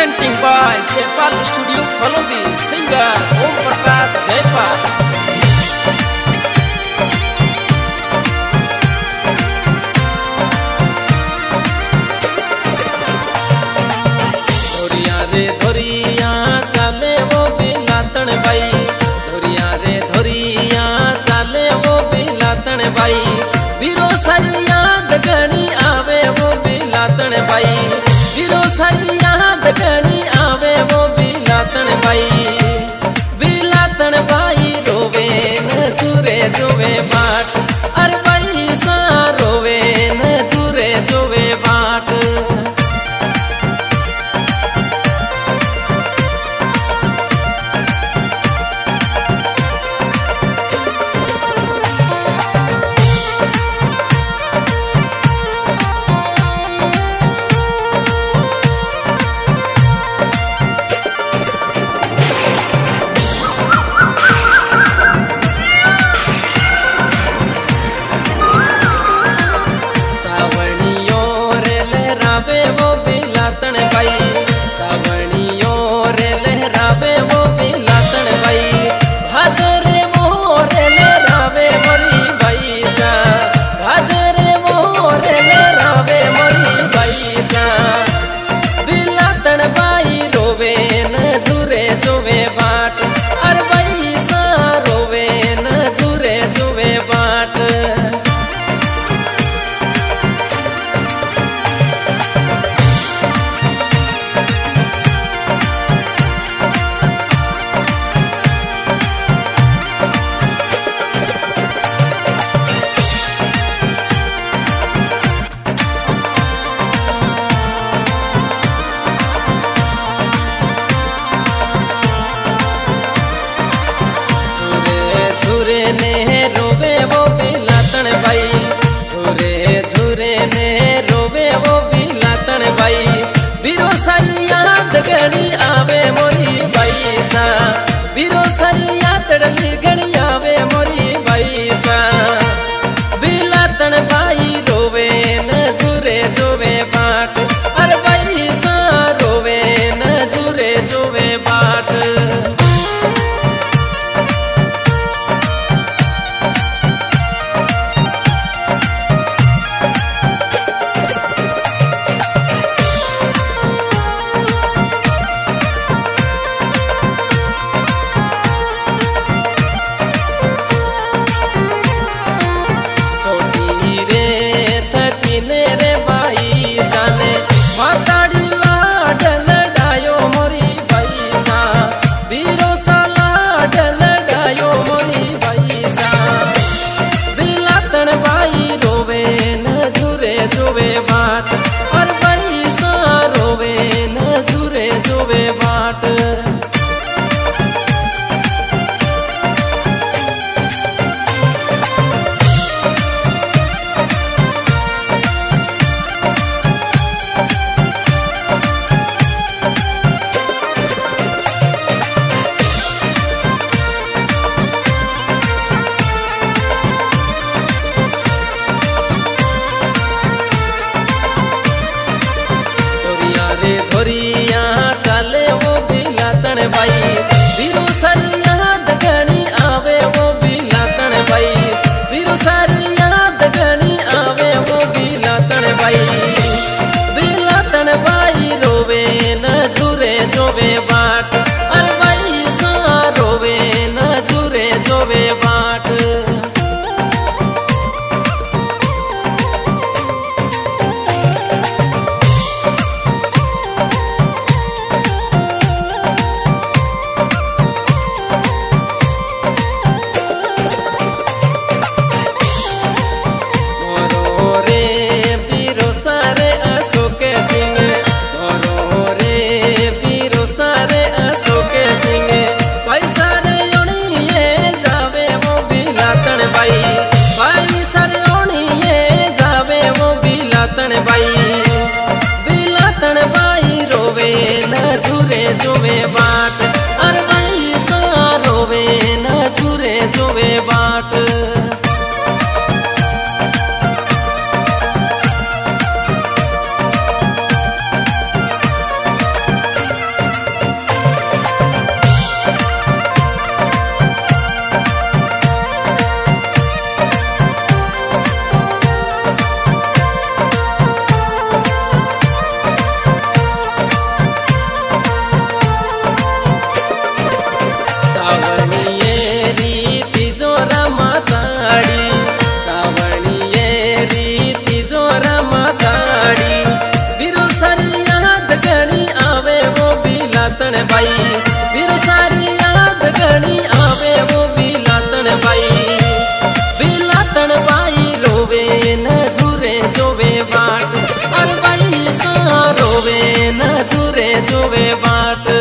presenting by Jaypal Studio Palodi, singer Om Prakash Jaypal. वीरो सारी याद गणी आवे वो बिलातण बाई, वीरो सारी याद गणी आवे वो बिलातण बाई। बिलातण बाई रोवे न झूरे जोवे बाट, अरे बाई सा रोवे न झूरे जोवे बाट। बाई फिर सारी याद गणी आवे वो बिलातण बाई। बिलातण बाई रोवे न झूरे जोवे बाट, अरे बाई सा रोवे न झूरे जोवे बाट।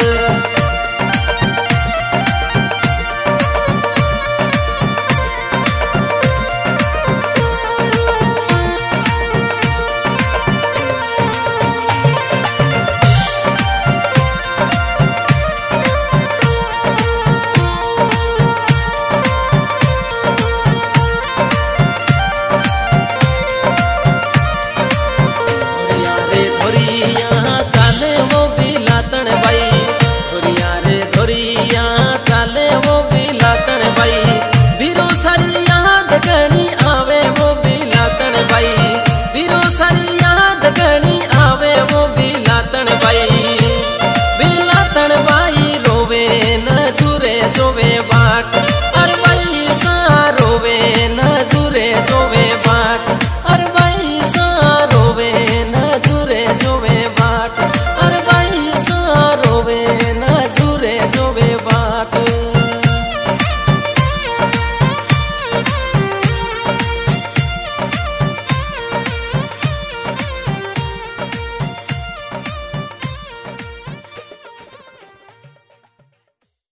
आवे वो बिलातण बाई।